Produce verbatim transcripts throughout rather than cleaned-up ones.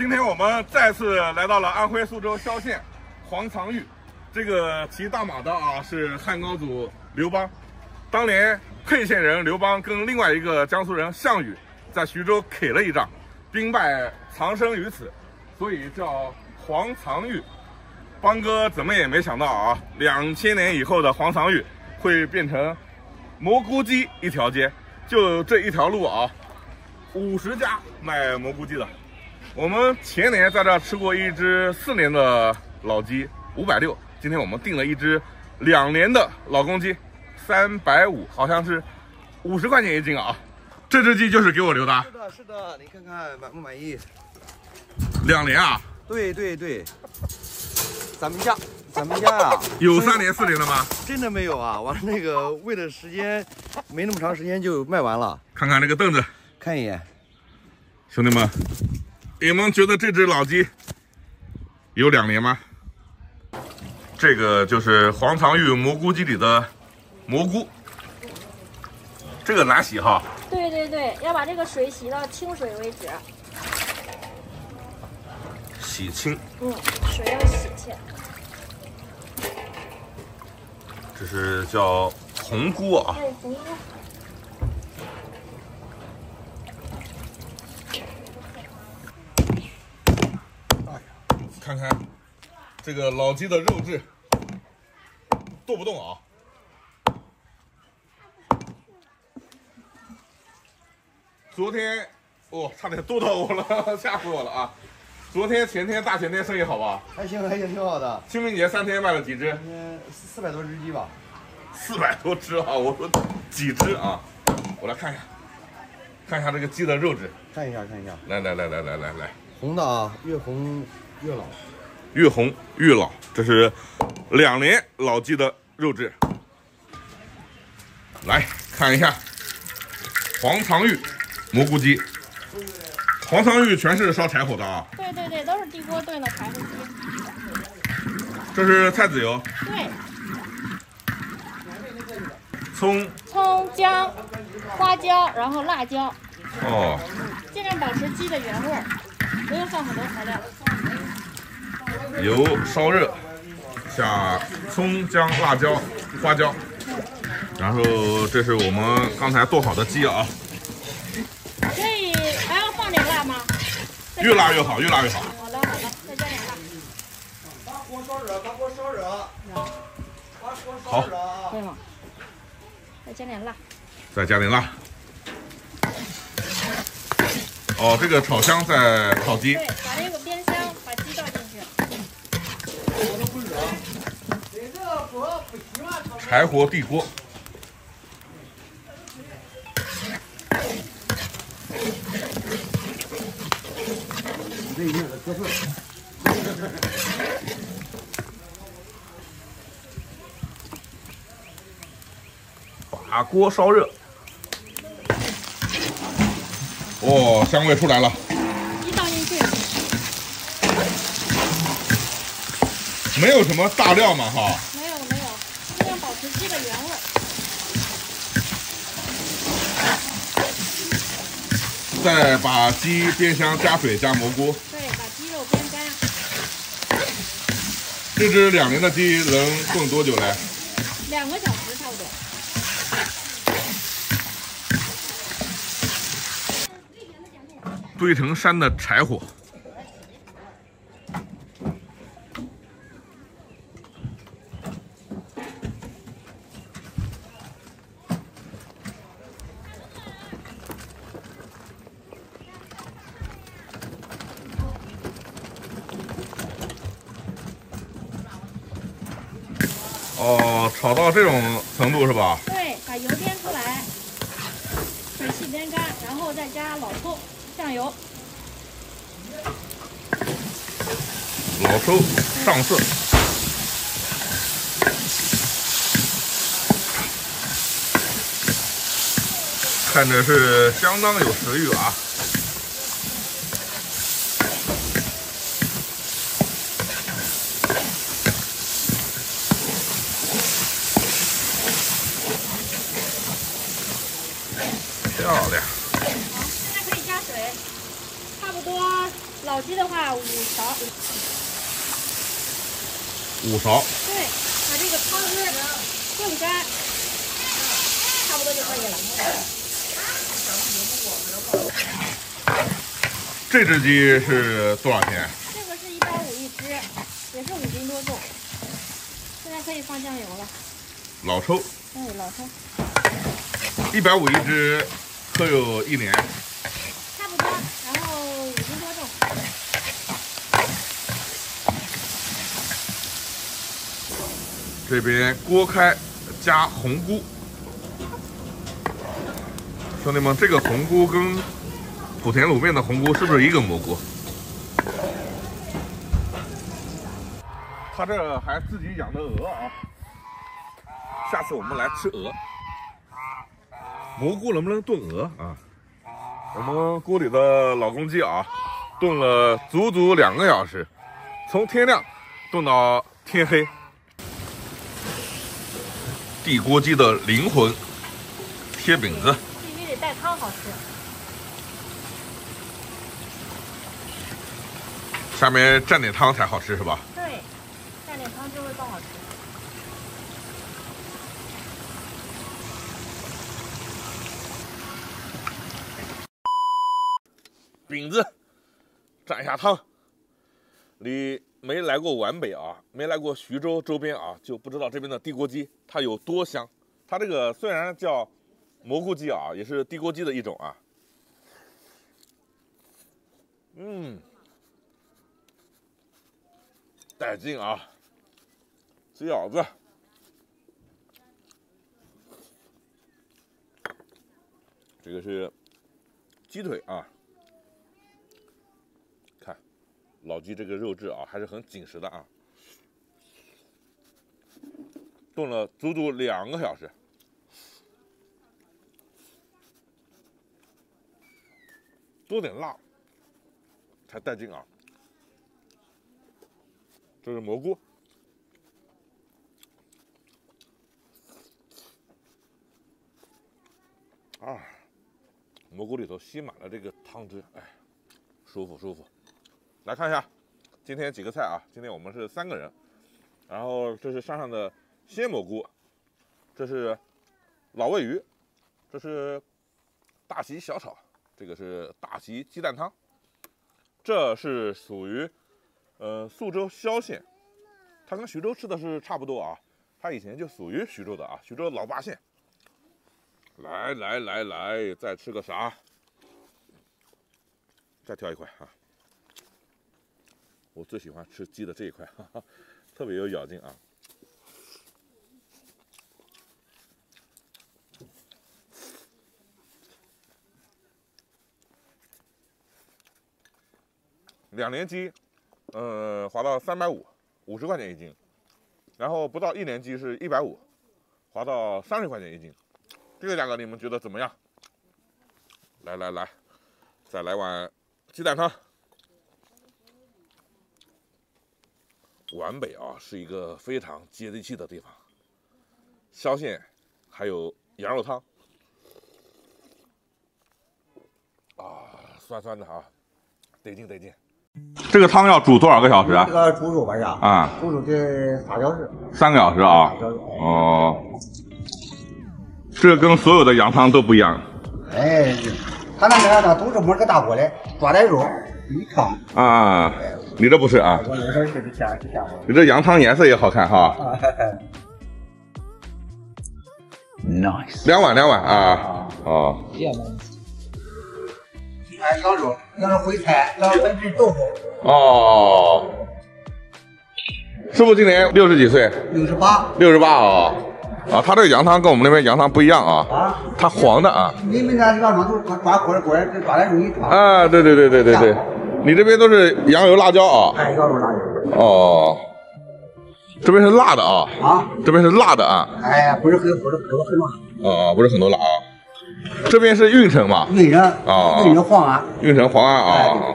今天我们再次来到了安徽宿州萧县黄藏峪，这个骑大马的啊是汉高祖刘邦。当年沛县人刘邦跟另外一个江苏人项羽在徐州 K 了一仗，兵败藏身于此，所以叫黄藏峪。邦哥怎么也没想到啊，两千年以后的黄藏峪会变成蘑菇鸡一条街，就这一条路啊，五十家卖蘑菇鸡的。 我们前年在这吃过一只四年的老鸡，五百六。今天我们订了一只两年的老公鸡，三百五，好像是五十块钱一斤啊。这只鸡就是给我留的。是的，是的，你看看满不满意？两年啊？对对对。咱们家，咱们家啊，有三年四年的吗？真的没有啊，完了那个喂的时间没那么长时间就卖完了。看看那个凳子，看一眼，兄弟们。 你们觉得这只老鸡有两年吗？这个就是黄藏峪蘑菇鸡里的蘑菇，这个难洗哈。对对对，要把这个水洗到清水为止。洗清。嗯，水要洗清。这是叫红菇啊。对，红菇。 看看这个老鸡的肉质剁不动啊！昨天哦，差点剁到我了，吓死我了啊！昨天、前天、大前天生意好吧？还行，还行，挺好的。清明节三天卖了几只？嗯，四百多只鸡吧。四百多只啊！我说几只啊？我来看一下，看一下这个鸡的肉质。看一下，看一下。来来来来来来来，红的啊，越红。 越老，越红越老，这是两年老鸡的肉质。来看一下黄藏峪蘑菇鸡，黄藏峪全是烧柴火的啊。对对对，都是地锅炖的柴火鸡。这是菜籽油。对。葱、葱姜、花椒，然后辣椒。哦。尽量保持鸡的原味儿，不用放很多材料。 油烧热，下葱姜辣椒、花椒，然后这是我们刚才剁好的鸡啊。可以还要放点辣吗？越辣越好，越辣越好。好的好的，再加点辣。大火烧热，大火烧热。大火烧热。好。再加点辣。再加点辣。哦，这个炒香再炒鸡。对，把这个煸香，把鸡倒进。 柴火地锅，把锅烧热。哦，香味出来了。鸡倒进去。没有什么大料嘛，哈。 鸡的原味，再把鸡煸香，加水加蘑菇。对，把鸡肉煸干。这只两年的鸡能炖多久嘞？两个小时差不多。堆成山的柴火。 哦，炒到这种程度是吧？对，把油煸出来，水汽煸干，然后再加老抽、酱油。老抽上色。看着是相当有食欲啊！ 漂亮。好，现在可以加水，差不多老鸡鸡的话五勺。五勺。对，把这个汤汁炖干，差不多就可以了。这只鸡是多少钱？这个是一百五一只，也是五斤多重。现在可以放酱油了。老抽。对，老抽。一百五一只，可有一年。 这边锅开加红菇，兄弟们，这个红菇跟莆田卤面的红菇是不是一个蘑菇？他这还自己养的鹅啊，下次我们来吃鹅。蘑菇能不能炖鹅啊？我们锅里的老公鸡啊，炖了足足两个小时，从天亮炖到天黑。 地锅鸡的灵魂贴饼子，必须得带汤好吃。下面蘸点汤才好吃是吧？对，蘸点汤就会更好吃。饼子蘸一下汤，你。 没来过皖北啊，没来过徐州周边啊，就不知道这边的地锅鸡它有多香。它这个虽然叫蘑菇鸡啊，也是地锅鸡的一种啊。嗯，带劲啊！鸡饺子，这个是鸡腿啊。 老鸡这个肉质啊，还是很紧实的啊，炖了足足两个小时。多点辣才带劲啊！这是蘑菇，啊，蘑菇里头吸满了这个汤汁，哎，舒服舒服。 来看一下，今天几个菜啊？今天我们是三个人，然后这是山上的鲜蘑菇，这是老味鱼，这是大席小炒，这个是大席鸡蛋汤，这是属于呃宿州萧县，它跟徐州吃的是差不多啊，它以前就属于徐州的啊，徐州老八县。来来来来，再吃个啥？再挑一块啊！ 我最喜欢吃鸡的这一块，哈哈，特别有咬劲啊！两年鸡，呃，划到三百五，五十块钱一斤，然后不到一年鸡是一百五，划到三十块钱一斤，这个价格你们觉得怎么样？来来来，再来碗鸡蛋汤。 皖北啊，是一个非常接地气的地方。萧县还有羊肉汤，啊，酸酸的啊，得劲得劲。这个汤要煮多少个小时啊？呃，煮煮吧呀。啊，煮煮这仨小时。三个小时啊。哦。这跟所有的羊汤都不一样。哎，他那那那都是没个大锅嘞，抓点肉，一炕。啊。 你这不是啊？你这羊汤颜色也好看哈。nice。两碗两碗啊。哦。哎，羊肉，羊肉烩菜，羊肉粉豆腐。哦。师傅今年六十几岁？六十八。六十八啊。啊，他这个羊汤跟我们那边羊汤不一样啊。啊。它黄的啊。你们那羊汤都是抓锅锅，抓点容易抓。啊，对对对对对对。 你这边都是羊油辣椒啊？哎，羊油辣椒。哦，这边是辣的啊。啊，这边是辣的啊。哎，不是很不是很多很辣。哦，不是很多辣啊。这边是运城嘛？运城啊，运城黄安。运城黄安啊，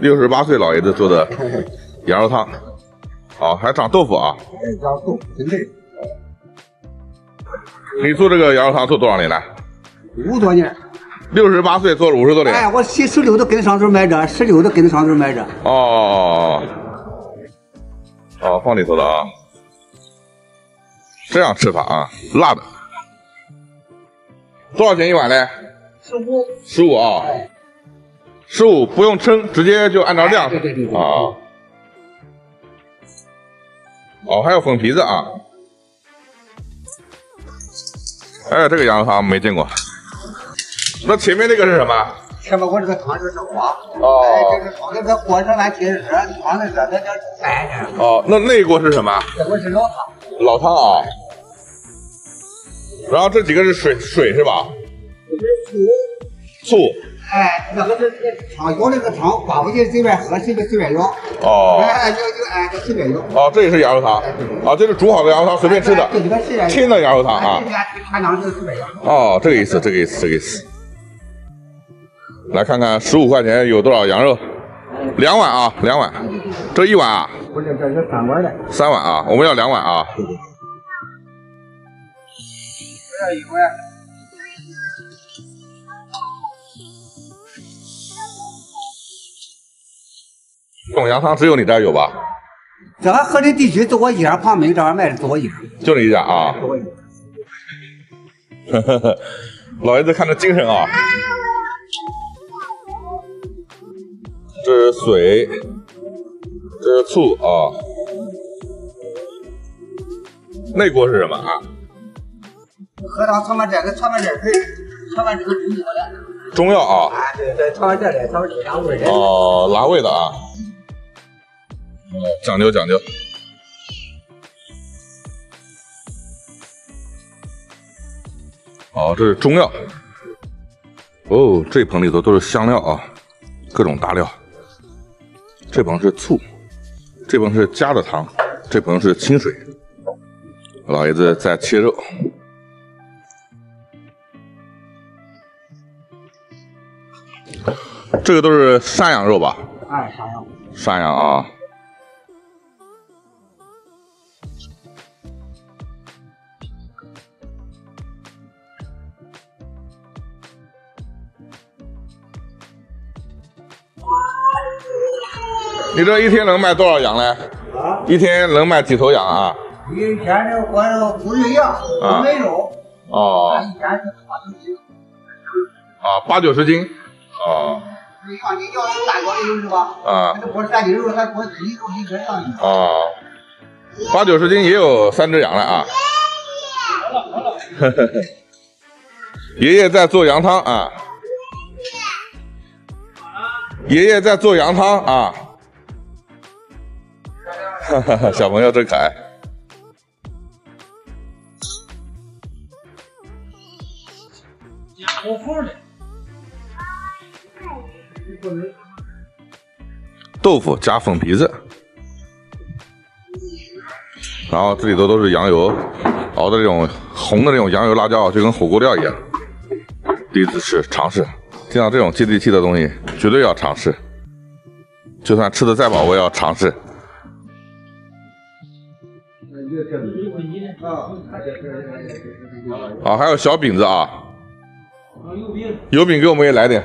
六十八岁老爷子做的羊肉汤，好，还长豆腐啊。哎，长豆腐真嫩。你做这个羊肉汤做多少年了？五多年。六十八岁做了五十多年。哎，我七十六都跟着上头买着，十六都跟着上头买着。哦，哦，放里头了啊。这样吃法啊，辣的。多少钱一碗呢？十五。十五啊。十五不用称，直接就按照量。对对对对。啊。哦，还有粉皮子啊。哎，这个羊肉汤没见过。 那前面那个是什么？前面我这个汤就是黄，哦，哎，这是黄，那个锅是俺亲热，汤是热的，叫白的。哦，那那一锅是什么？这锅是老汤。老汤啊。然后这几个是水水是吧？这是醋。醋。哎，那个是汤舀那个汤，刮不进随便喝，随便随便舀。哦。哎，就就哎，就随便舀。哦，这也是羊肉汤。啊，这是煮好的羊肉汤，随便吃的。清的羊肉汤啊。哦，这个意思，这个意思，这个意思。 来看看十五块钱有多少羊肉，两碗啊，两碗，这一碗啊，不是这是三碗的，三碗啊，我们要两碗啊，对对，我要一碗，这种羊汤只有你这儿有吧？咱河南地区就我一家，旁边这儿卖的就我一家，就你一家啊？就我一家，呵呵呵，老爷子看着精神啊。 这是水，这是醋啊、哦。那锅是什么啊？喝汤尝尝这个，尝尝这水，尝尝这个中药的。中药啊。啊，对对，尝尝这个，尝尝这拉味的。哦，拉味的啊。哦，讲究讲究。哦，这是中药。哦，这盆里头都是香料啊，各种大料。 这盆是醋，这盆是加的糖，这盆是清水。老爷子在切肉。这个都是山羊肉吧？哎，山羊。山羊啊。你这一天能卖多少羊呢？啊，一天能卖几头羊啊？一天这我这不是羊，我没肉。哦。一天是八九斤。啊，八九十斤。哦。你上斤羊有大羊的肉是吧？啊。这不是三斤肉，还不是一斤肉一根上去。啊。八九十斤也有三只羊了啊。好了好了。呵呵呵。爷爷在做羊汤啊。爷爷在做羊汤啊。 哈哈，小朋友真可爱。豆腐加粉皮子，然后这里头都是羊油熬的这种红的这种羊油辣椒，就跟火锅料一样。第一次吃，尝试。见到这种接地气的东西，绝对要尝试。就算吃的再饱，我也要尝试。 啊，还有小饼子啊，油饼，油饼给我们也来点。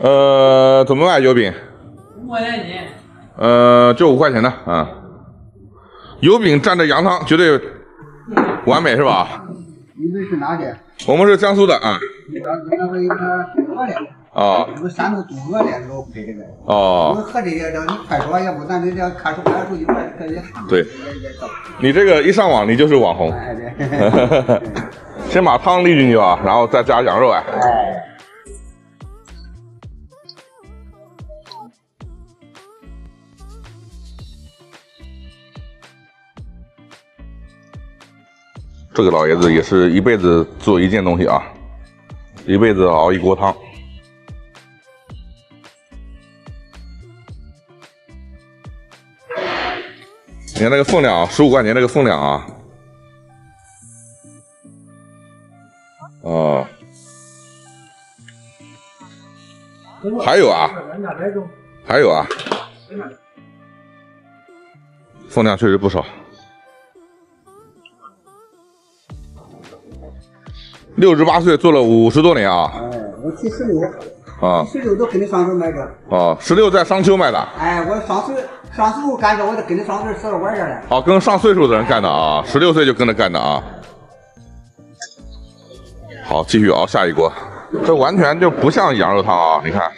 呃，怎么卖油饼？五块钱一斤。呃，就五块钱的啊。油饼蘸着羊汤，绝对完美是吧？你们是哪的？我们是江苏的啊。啊。我们山东东阿的老北这个。哦。我们河北这个，你快说也不难，你这看书看书就快可以。对。你这个一上网，你就是网红。哎对。先把汤沥进去啊，然后再加羊肉哎。哎。这个老爷子也是一辈子做一件东西啊，一辈子熬一锅汤。 你看那个分量啊，十五块钱那个分量啊，哦、嗯，还有啊，还有啊，分量确实不少，六十八岁做了五十多年啊。我去石榴啊，石榴都跟着商丘买的。哦，石榴在商丘买的。哎，我上岁上岁数干的，我得跟着上岁数玩下来。哦，跟上岁数的人干的啊，十六岁就跟着干的啊。好，继续熬下一锅。这完全就不像羊肉汤啊！你看，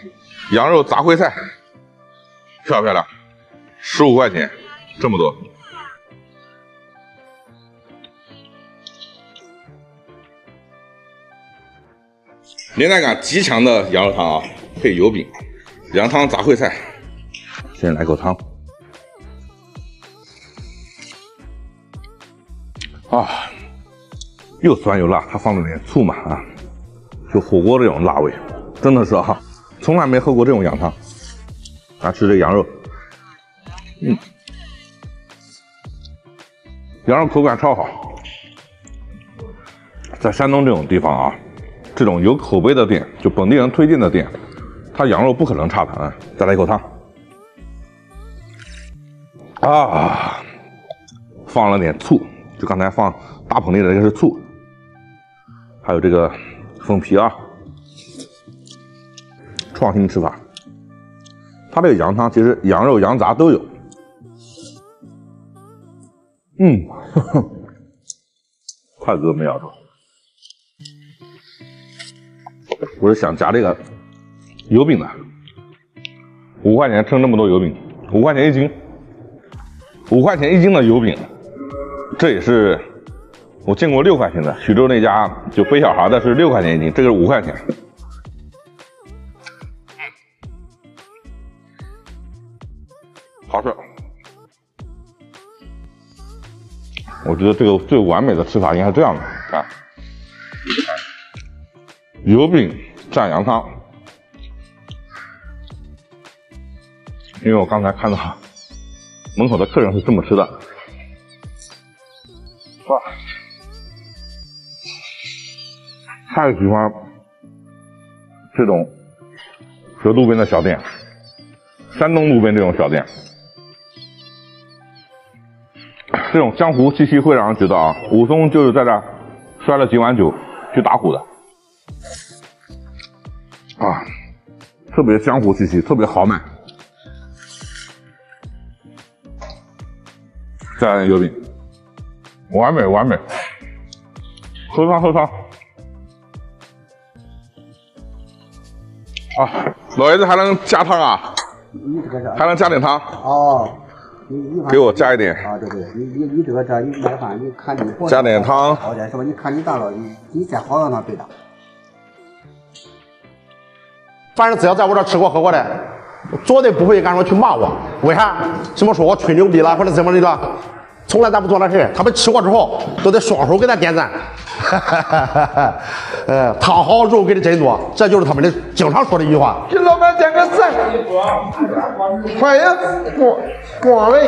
羊肉杂烩菜，漂不漂亮？十五块钱，这么多。 年代感极强的羊肉汤啊，配油饼、羊汤杂烩菜。先来口汤。啊，又酸又辣，它放了点醋嘛啊，就火锅这种辣味，真的是啊，从来没喝过这种羊汤。来、啊、吃这羊肉，嗯，羊肉口感超好，在山东这种地方啊。 这种有口碑的店，就本地人推荐的店，它羊肉不可能差的啊！再来一口汤，啊，放了点醋，就刚才放大捧里的这个是醋，还有这个凤皮啊，创新吃法。它这个羊汤其实羊肉、羊杂都有，嗯，呵呵筷子都没咬住。 我是想夹这个油饼的，五块钱称这么多油饼，五块钱一斤，五块钱一斤的油饼，这也是我见过六块钱的，徐州那家就背小孩的是六块钱一斤，这个是五块钱。好吃，我觉得这个最完美的吃法应该是这样的，看。 油饼蘸羊汤，因为我刚才看到门口的客人是这么吃的，哇，太喜欢这种和路边的小店，山东路边这种小店，这种江湖气息会让人觉得啊，武松就是在这摔了几碗酒去打虎的。 啊，特别江湖气息，特别豪迈。再来点油饼，完美完美。喝汤喝汤。啊，老爷子还能加汤啊？还能加点汤？哦，给我加一点。啊，对对，你你你这个这你买饭你看你加点汤。好点是吧？你看你大佬，你你再好到哪对的。 反正只要在我这吃过喝过的，绝对不会敢说去骂我。为啥？什么说我吹牛逼了或者怎么的了？从来咱不做那事。他们吃过之后，都得双手给咱点赞。哈哈哈哈哈！呃，汤好肉给的真多，这就是他们的经常说的一句话。给老板点个赞，欢迎光光临。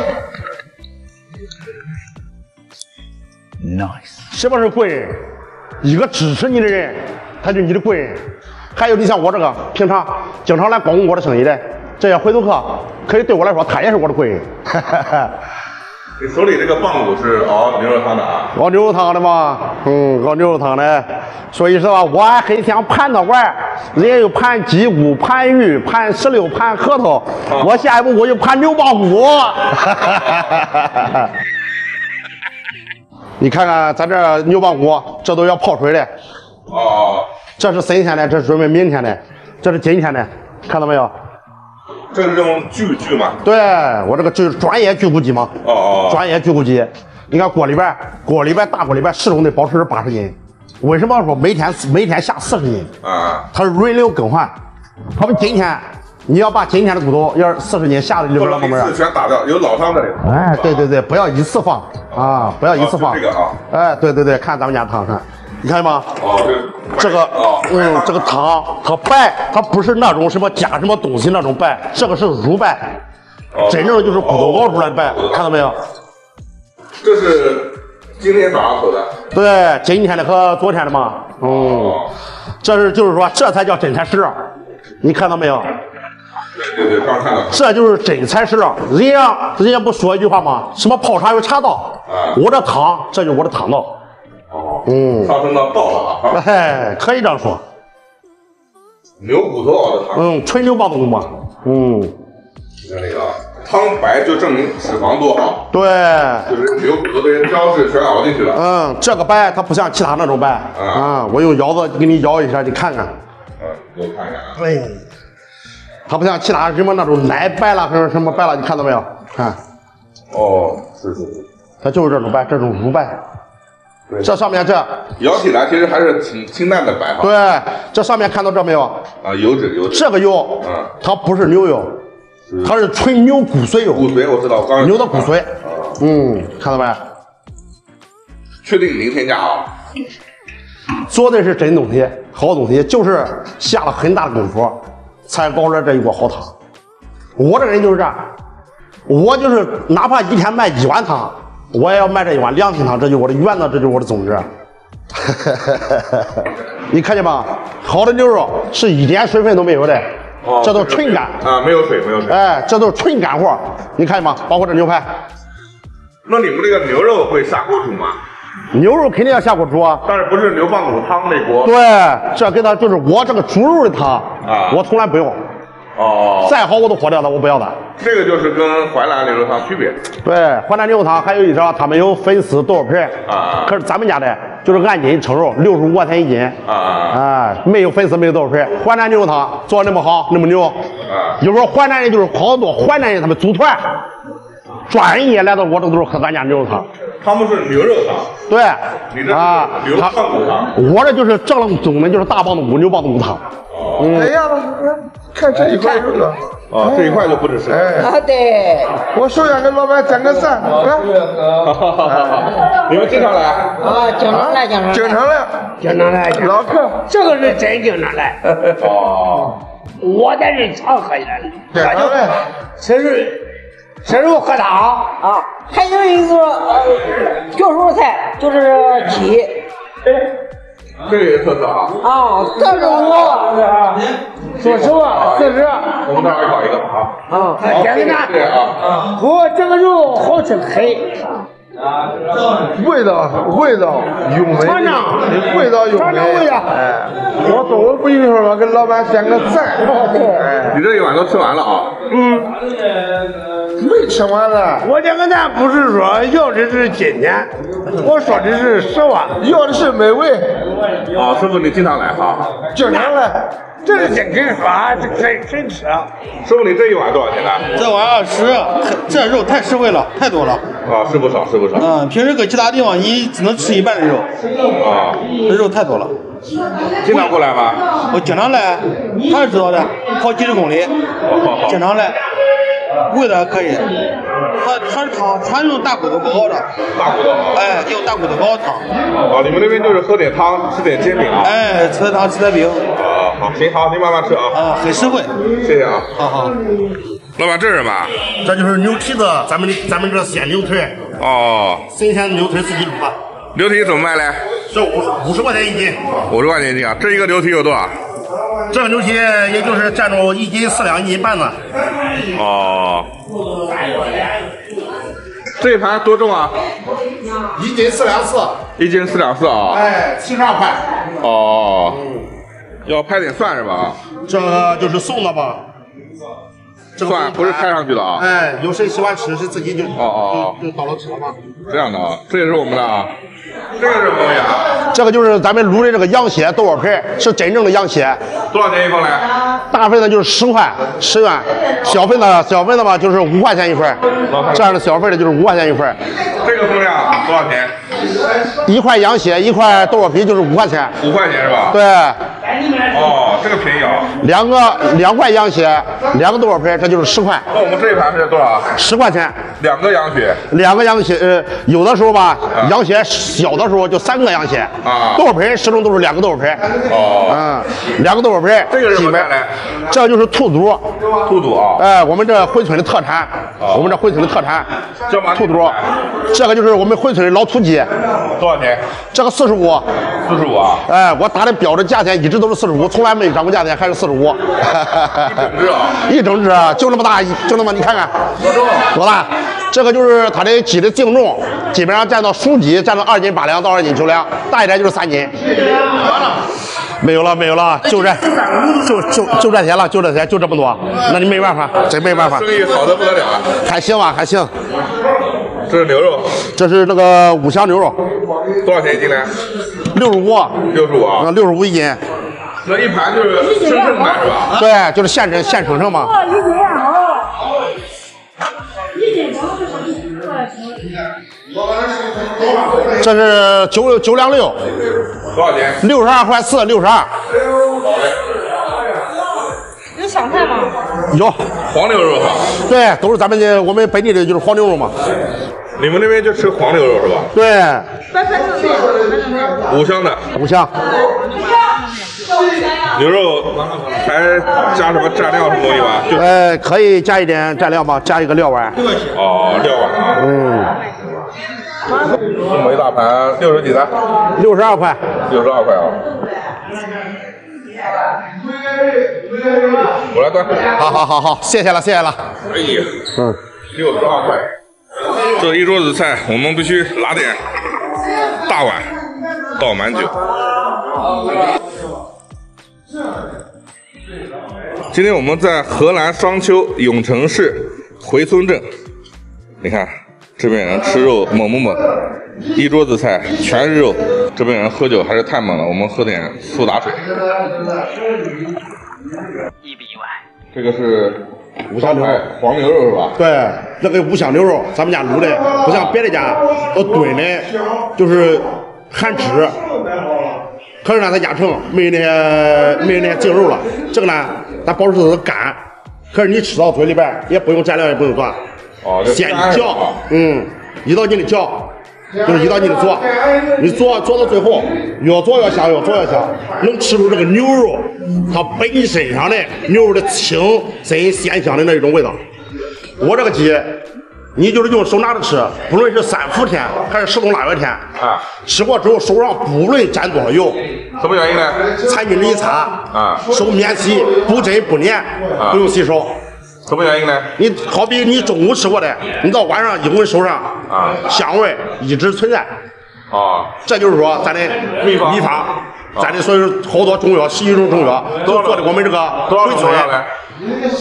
Nice。什么是贵人？一个支持你的人，他就是你的贵人。 还有，你像我这个平常经常来光顾我的生意的这些回头客，可以对我来说，他也是我的贵人。你手里这个棒骨是熬牛肉汤的啊？熬牛肉汤的吗？嗯，熬牛肉汤的。所以说，我还很想盘它玩，人家有盘鸡骨、盘鱼、盘石榴、盘核桃，啊、我下一步我就盘牛棒骨。你看看咱这牛棒骨，这都要泡水的。哦、啊。 这是神仙的，这是准备明天的，这是今天的，看到没有？这是这种锯锯吗？对我这个锯专业锯骨机嘛。哦哦。专业锯骨机，你看锅里边，锅里边大锅里边始终得保持八十斤。为什么说每天每天下四十斤？啊。它是轮流更换。他们今天你要把今天的骨头要是四十斤下的，就是老哥们儿。一次全打掉，有老汤在里头。哎，对对对，不要一次放啊，不要一次放。这个啊。哎，对对对，看咱们家汤看。 你看吗？哦，这个，嗯，这个汤它白，它不是那种什么加什么东西那种白，这个是乳白，真正的就是骨头熬出来的白，看到没有？这是今天早上喝的。对，今天的和昨天的嘛，嗯，这是就是说这才叫真材实料，你看到没有？对对对，刚看到。这就是真材实料，人家人家不说一句话吗？什么泡茶有茶道，我这汤这就是我的汤道。 哦，嗯，上升到道了啊！哎，可以这样说。牛骨头熬的汤，嗯，吹牛棒骨嘛，嗯，你看这个汤白就证明脂肪多好，对，就是牛骨头的人胶质全熬进去了，嗯，这个掰它不像其他那种掰啊、嗯嗯，我用窑子给你摇一下，你看看，嗯，给我看看啊，对、哎，它不像其他什么那种奶掰了还是什么掰了，你看到没有？看，哦，是是是，它就是这种掰，这种乳掰。 这上面这摇起来其实还是挺清淡的白哈。对，这上面看到这没有？啊，油脂油脂。这个油，嗯，它不是牛油，它是纯牛骨髓油。骨髓我知道，我刚牛的骨髓。嗯，看到没？确定零添加啊。做的是真东西，好东西，就是下了很大的功夫才熬出来这一锅好汤。我这人就是这样，我就是哪怕一天卖一碗汤。 我也要卖这一碗良心汤，这就是我的原则，这就是我的宗旨。你看见吧？好的牛肉是一点水分都没有的，哦、这都是纯干啊，没有水，没有水。哎，这都是纯干货。你看见吗？包括这牛排。那你们这个牛肉会下锅煮吗？牛肉肯定要下锅煮啊，但是不是牛棒骨汤那锅？对，这跟它就是我这个猪肉的汤啊，我从来不用。 哦，再好我都火掉了，我不要它。这个就是跟淮南牛肉汤区别。对，淮南牛肉汤还有一条，他们有粉丝豆皮啊，可是咱们家的就是按斤称肉，六十五块钱一斤啊啊，没有粉丝，没有豆皮。淮南牛肉汤做的那么好，那么牛啊！有时候淮南人就是好多淮南人，他们组团，专业来到我这都是喝咱家牛肉汤。他们是牛肉汤，对，你这啊牛棒骨汤，我这就是正宗的，就是大棒骨牛棒骨汤。 哎呀，看这一块肉了，啊，这一块就不止是。哎，好的。我手下给老板点个赞，来。你们经常来？啊，经常来，经常来。经常来，经常来。老客，这个是真经常来。哦。我在这常喝来了。经常来。吃肉，吃肉喝汤啊，还有一个叫什么菜，就是鸡。 这也特色啊！啊，这是我，说实话，四十。我们待会儿搞一个啊。啊，点个赞。对啊。我这个肉好吃很。啊，味道味道有美。尝尝。味道有美。尝尝味道。哎，我中午不一会儿给老板点个赞。哎，你这一碗都吃完了啊？嗯。没吃完了。我点个赞不是说要的是今天，我说的是实话，要的是美味。 啊，师傅，你经常来哈？经常来，这是真跟法，这真真吃。师傅，你这一碗多少钱呢？这碗二十，这肉太实惠了，太多了。啊，是不少，是不少。嗯，平时搁其他地方你只能吃一半的肉。啊，这肉太多了。经常过来吗？我经常来，他是知道的，跑几十公里，经常来，味道还可以。他他是汤，他用大骨头熬的。大骨头熬。哎，用大骨头熬汤。啊，你们那边就是喝点汤，吃点煎饼啊。哎，吃点汤，吃点饼。啊，好，行，好，您慢慢吃啊。啊，很实惠。谢谢啊。好好。老板，这是什么？这就是牛蹄子，咱们咱们这鲜牛腿。哦。新鲜的牛腿自己卤的。牛蹄怎么卖嘞？这五十五十块钱一斤。五十块钱一斤啊！这一个牛蹄有多少？ 这个牛蹄也就是占住一斤四两一斤半呢。哦。这一盘多重啊？一斤四两四。一斤四两四啊。哎，七十二块。哦。要拍点蒜是吧？这个就是送的吧。蒜不是拍上去的啊。哎，有谁喜欢吃是自己就哦哦就倒了吃了嘛。这样的啊，这也是我们的啊。 这个是什么东西啊？这个就是咱们卤的这个羊血豆角皮，是真正的羊血。多少钱一份嘞？大份的就是十块，十元；小份的小份的嘛，就是五块钱一份。这样的小份的就是五块钱一份。这个分量多少钱？一块羊血，一块豆角皮就是五块钱。五块钱是吧？对。哦，这个便宜啊。两个两块羊血，两个豆角皮，这就是十块。那我们这一盘是多少？十块钱。两个羊血。两个羊血，呃，有的时候吧，羊血。 小的时候就三个羊血啊，豆皮始终都是两个豆皮哦，嗯，两个豆皮这个是什么菜嘞？这就是兔肚，兔肚啊，哎，我们这珲春的特产，我们这珲春的特产，兔肚，这个就是我们珲春的老土鸡，多少钱？这个四十五，四十五啊，哎，我打的标的价钱一直都是四十五，从来没涨过价钱，还是四十五，一整只啊，一整只就那么大，就那么你看看，多大？这个就是它的鸡的净重，基本上占到熟鸡占到二斤。 八两到二斤九两，大一点就是三斤。没有了，没有了，就这，就就就这钱了，就这钱，就这么多，那你没办法，真没办法。生意好的不得了，还行吧，还行。这是牛肉，这是那个五香牛肉，多少钱一斤呢？六十五，六十五啊，六十五一斤。那一盘就是生称买是吧？对，就是现称现称称嘛。这是九九两六，多少钱？六十二块四，六十二。有香菜吗？有，黄牛肉哈。对，都是咱们这我们本地的就是黄牛肉嘛。你们那边就吃黄牛肉是吧？对。五香的，五香。牛肉还加什么蘸料什么东西吧？就呃，可以加一点蘸料吗？加一个料碗。哦，料碗啊。嗯。 这么一大盘六十几的，六十二块，六十二块啊！我来端，好好好好，谢谢了谢谢了。哎呀，嗯，六十二块，这一桌子菜我们必须拿点大碗倒满酒。今天我们在河南商丘永城市回村镇，你看。 这边人吃肉猛不猛？一桌子菜全是肉，这边人喝酒还是太猛了。我们喝点苏打水。意不意外？这个是五香牛肉，黄牛肉是吧？对，那个五香牛肉咱们家卤的，不像别的家都炖的，就是含脂。可是呢，它压成没有那些没有那些净肉了。这个呢，它保持是干，可是你吃到嘴里边也不用蘸料，也不用蒜。 哦，先嚼，嗯，一道劲的嚼，就是一道劲的做，你做做到最后，越做越香，越做越香，能吃出这个牛肉它本身上的牛肉的清真鲜香的那一种味道。我这个鸡，你就是用手拿着吃，不论是三伏天还是十冬腊月天，啊，吃过之后手上不论沾多少油，什么原因呢？餐巾纸一擦，啊，手免洗，不针不粘，啊、不用洗手。 什么原因呢？你好比你中午吃过的，你到晚上一闻手上啊，香味一直存在啊。这就是说咱的秘方，秘方，咱的所以说好多中药，十几种中药都做的我们这个回村。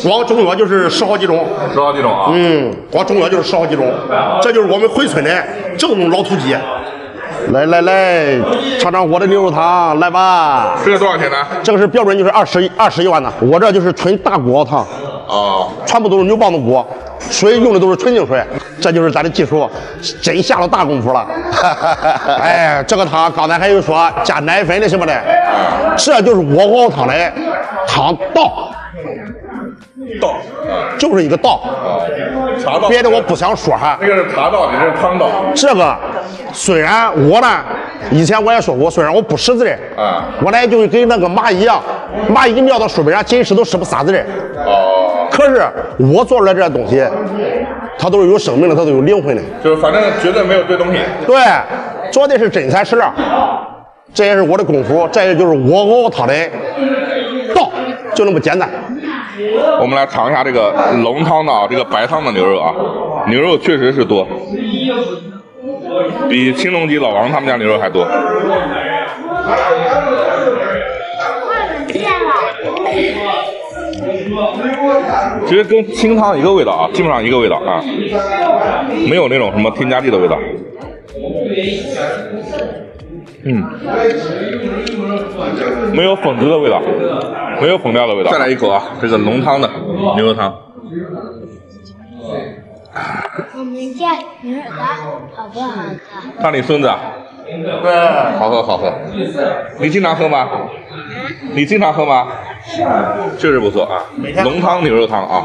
光中药就是十好几种，十好几种啊。嗯，光中药就是十好几种，这就是我们回村的正宗老土鸡。来来来，尝尝我的牛肉汤，来吧。这个多少钱呢？这个是标准就是二十二十一万的，我这就是纯大骨熬汤。 啊，全部都是牛棒子骨，水用的都是纯净水，这就是咱的技术，真下了大功夫了。哎，这个汤刚才还有说加奶粉的什么的，这就是窝骨熬汤的汤道，道就是一个道，茶道。别的我不想说哈。那个是茶道，你这是汤道。这个虽然我呢，以前我也说过，虽然我不识字的，啊、嗯，我呢就跟那个蚂蚁一样，蚂蚁尿到书本上，真是都识不啥字的。哦。 可是我做出来这东西，它都是有生命的，它都有灵魂的，就是反正绝对没有堆东西。对，做的是真材实料，这也是我的功夫，这也就是我熬汤的道，就那么简单。我们来尝一下这个浓汤的啊，这个白汤的牛肉啊，牛肉确实是多，比青龙脊老王他们家牛肉还多。 其实跟清汤一个味道啊，基本上一个味道啊，没有那种什么添加剂的味道。嗯，没有粉质的味道，没有粉料的味道。再来一口啊，这个浓汤的牛肉汤。我们家牛肉汤好不好喝？看你孙子啊。 对，好喝好喝。你经常喝吗？你经常喝吗？确实不错啊，浓汤牛肉汤啊。